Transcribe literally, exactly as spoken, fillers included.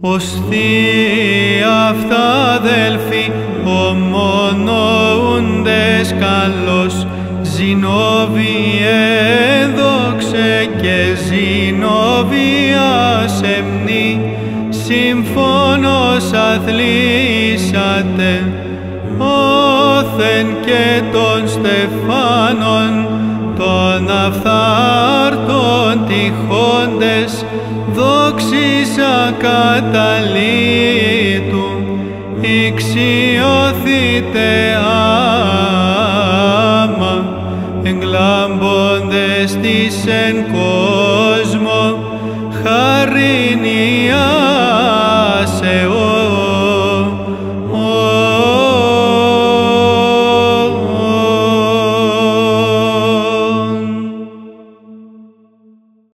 Ως θεία αυτά αδέλφοι, ομονοούντες καλώς, Ζηνόβιε δόξε και Ζηνοβία σεμνή, συμφώνος αθλήσατε, όθεν και των στεφάνων, των αυθάρτων τυχόντες, δόξισα καταλήτου, ηξιωθείτε άμα, εγκλάμποντες της εν κόλπου.